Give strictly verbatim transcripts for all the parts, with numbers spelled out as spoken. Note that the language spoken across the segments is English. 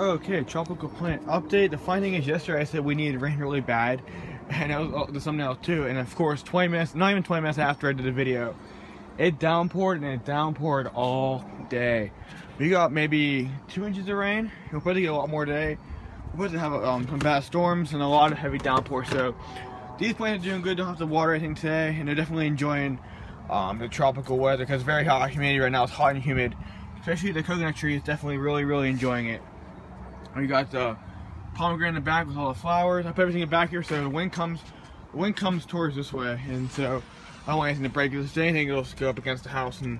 Okay, tropical plant update. The finding is yesterday I said we needed rain really bad, and that was the thumbnail too. And of course, twenty minutes, not even twenty minutes after I did the video, it downpoured and it downpoured all day. We got maybe two inches of rain. We're about to get a lot more today. We're about to have um, some bad storms and a lot of heavy downpour. So these plants are doing good. Don't have to water anything today, and they're definitely enjoying um, the tropical weather because it's very hot humidity right now. It's hot and humid. Especially the coconut tree is definitely really, really enjoying it. We got the pomegranate in the back with all the flowers. I put everything back here so the wind comes the wind comes towards this way, and so I don't want anything to break. If there's anything, it'll go up against the house and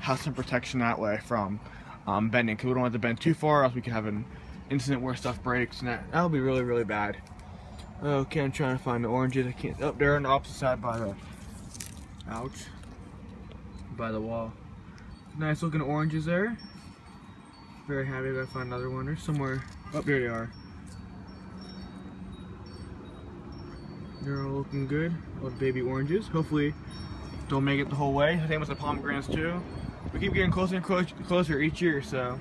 have some protection that way from um, bending, because we don't want it to bend too far, else we could have an incident where stuff breaks, and that that'll be really, really bad. Okay, I'm trying to find the oranges. I can't. Up oh, there on the opposite side by the ouch by the wall. Nice looking oranges there. Very happy if I find another one. Or somewhere up there they are. They're all looking good. All the baby oranges. Hopefully don't make it the whole way. I think it's the pomegranates too. We keep getting closer and clo closer each year, so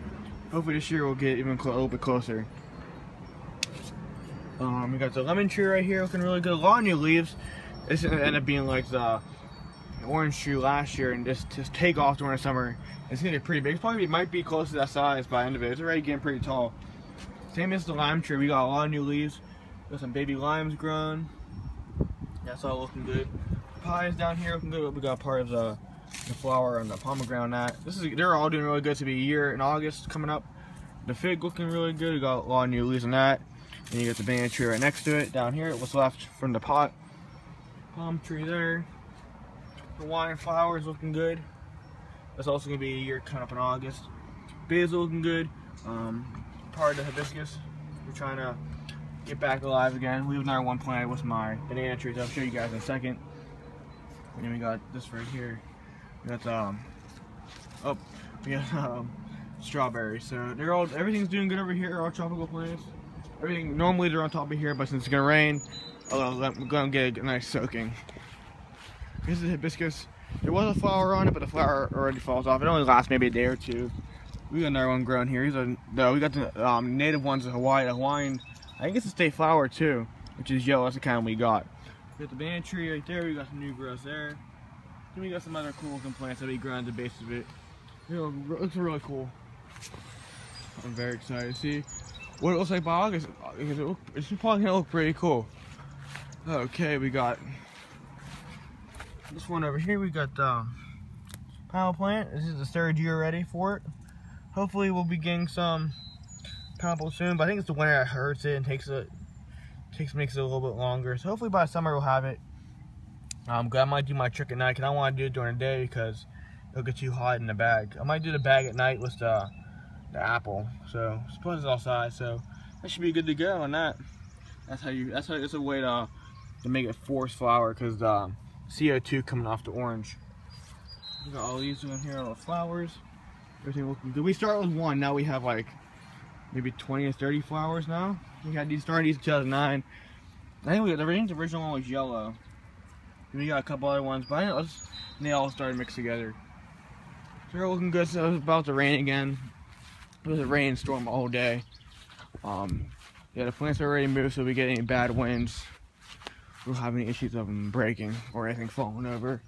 hopefully this year we'll get even a little bit closer. Um, we got the lemon tree right here looking really good. A lot of new leaves. This ended up being like the orange tree last year and just, just take off during the summer. It's gonna be pretty big. It's probably it might be close to that size by the end of it. It's already getting pretty tall. Same as the lime tree. We got a lot of new leaves. We got some baby limes grown. That's all looking good. Pies down here looking good. We got part of the, the flower and the pomegranate. This is they're all doing really good. To be a year in August coming up. The fig looking really good. We got a lot of new leaves on that. And you got the banana tree right next to it. Down here, what's left from the pot. Palm tree there. Hawaiian flowers looking good. That's also gonna be a year coming up in August. Basil looking good. Um, part of the hibiscus. We're trying to get back alive again. We have another one planted with my banana trees. I'll show you guys in a second. And then we got this right here. We got um, oh, we got um, strawberries. So they're all everything's doing good over here. All tropical plants. Everything normally they're on top of here, but since it's gonna rain, we're gonna get a nice soaking. This is hibiscus. There was a flower on it, but the flower already falls off. It only lasts maybe a day or two. We got another one grown here. These are, no, we got the um, native ones in Hawaii. The Hawaiian, I think it's a state flower too, which is yellow. That's the kind we got. We got the banana tree right there. We got some new growth there. Then we got some other cool looking plants that we grown at the base of it. It looks really cool. I'm very excited to see what it looks like by August. It's probably gonna look pretty cool. Okay, we got this one over here. We got the um, paddle plant. This is the third year ready for it. Hopefully we'll be getting some paddle soon, but I think it's the winter that hurts it and takes it takes makes it a little bit longer. So hopefully by summer we'll have it. Um, I might do my trick at night because I don't want to do it during the day because it'll get too hot in the bag. I might do the bag at night with the, the apple. So I suppose it's outside, so that should be good to go on that. That's how you. That's how. It's a way to to make it forced flower because the C O two coming off the orange. We got all these in here, all the flowers. Everything looking good. We start with one. Now we have like maybe twenty or thirty flowers now. We got these started these in two thousand nine. I think we got everything's original one was yellow. And we got a couple other ones, but I know it's, and they all started mixed together. They're looking good. So it was about to rain again. It was a rainstorm all day. Um, yeah, the plants are already moved, so we get any bad winds. We don't have any issues of them breaking or anything falling over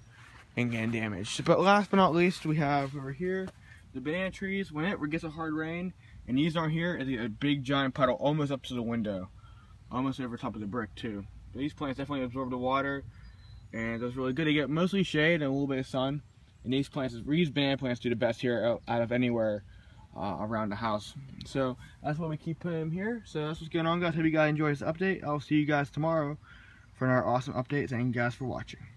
and getting damaged. But last but not least, we have over here the banana trees. When it gets a hard rain and these aren't here, it's a big giant puddle almost up to the window, almost over top of the brick too. These plants definitely absorb the water, and that's really good. They get mostly shade and a little bit of sun. And these plants, these banana plants, do the best here out of anywhere uh, around the house. So that's why we keep putting them here. So that's what's going on, guys. Hope you guys enjoy this update. I'll see you guys tomorrow for another awesome update. Thank you guys for watching.